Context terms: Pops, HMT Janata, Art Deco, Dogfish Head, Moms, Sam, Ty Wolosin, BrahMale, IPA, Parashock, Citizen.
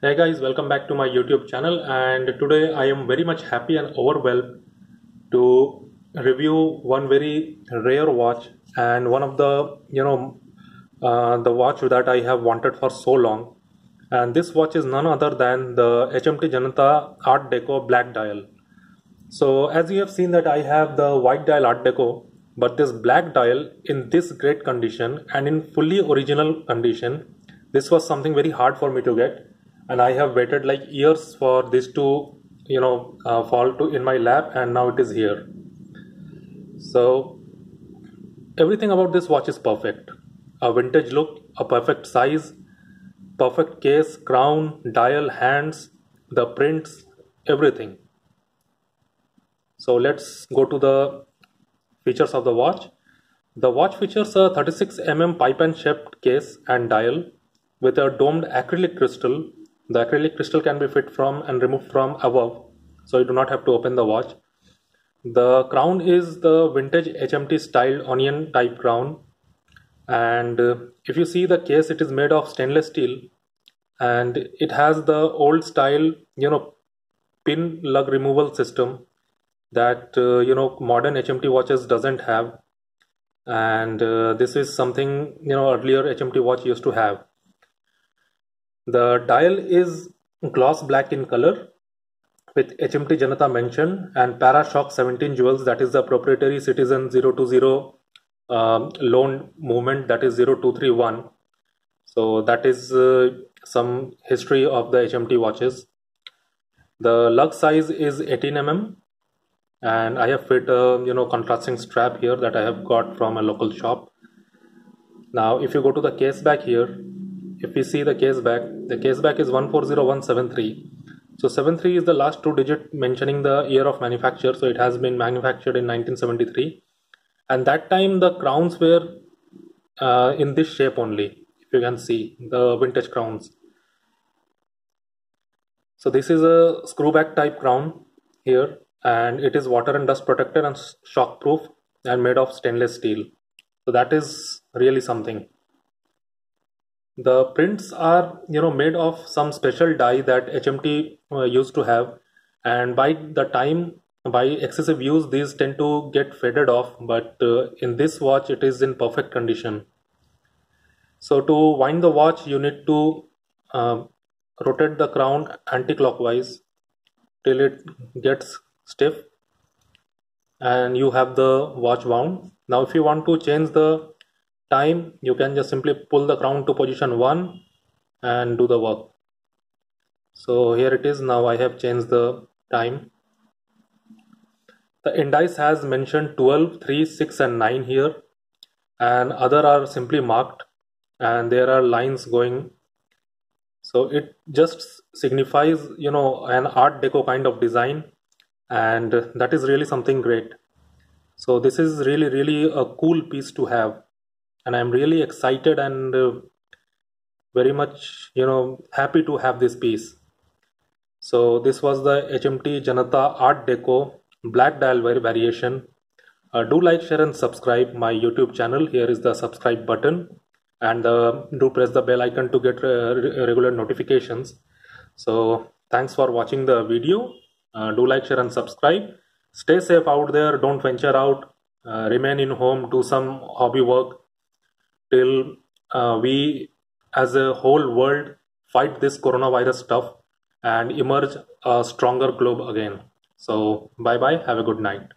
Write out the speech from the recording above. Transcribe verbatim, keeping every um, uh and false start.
Hey guys, welcome back to my YouTube channel, and today I am very much happy and overwhelmed to review one very rare watch and one of the you know uh, the watch that I have wanted for so long. And this watch is none other than the H M T Janata Art Deco Black Dial. So as you have seen that I have the white dial Art Deco, but this black dial in this great condition and in fully original condition, this was something very hard for me to get. And I have waited like years for this to, you know, uh, fall to in my lap, and now it is here. So everything about this watch is perfect. A vintage look, a perfect size, perfect case, crown, dial, hands, the prints, everything. So let's go to the features of the watch. The watch features a thirty-six millimeter pipe and shaped case and dial with a domed acrylic crystal. The acrylic crystal can be fit from and removed from above, so you do not have to open the watch. The crown is the vintage H M T styled onion type crown, and uh, if you see the case, it is made of stainless steel, and it has the old style, you know, pin lug removal system that uh, you know modern H M T watches doesn't have, and uh, this is something you know earlier H M T watch used to have. The dial is gloss black in color with H M T Janata mention and Parashock seventeen jewels, that is the proprietary Citizen zero two zero um, loan movement, that is zero two three one. So that is uh, some history of the H M T watches. The lug size is eighteen millimeters, and I have fit a you know contrasting strap here that I have got from a local shop. Now if you go to the case back here, if we see the case back, the case back is one four zero one seven three. So seventy-three is the last two digit mentioning the year of manufacture. So it has been manufactured in nineteen seventy-three, and that time the crowns were uh, in this shape only. If you can see the vintage crowns. So this is a screwback type crown here, and it is water and dust protected and shock proof and made of stainless steel. So that is really something. The prints are you know made of some special dye that H M T uh, used to have, and by the time by excessive use these tend to get faded off, but uh, in this watch it is in perfect condition. So to wind the watch you need to uh, rotate the crown anti-clockwise till it gets stiff, and you have the watch wound. Now if you want to change the time, you can just simply pull the crown to position one and do the work. So here it is. Now I have changed the time. The indice has mentioned twelve, three, six and nine here, and other are simply marked, and there are lines going. So it just signifies you know an Art Deco kind of design, and that is really something great. So this is really really a cool piece to have. And I'm really excited and uh, very much, you know, happy to have this piece. So this was the H M T Janata Art Deco Black Dial variation. Uh, do like, share and subscribe my YouTube channel. Here is the subscribe button, and uh, do press the bell icon to get uh, regular notifications. So thanks for watching the video. Uh, do like, share and subscribe. Stay safe out there. Don't venture out. Uh, remain in home. Do some hobby work. Till uh, we as a whole world fight this coronavirus stuff and emerge a stronger globe again. So bye bye, have a good night.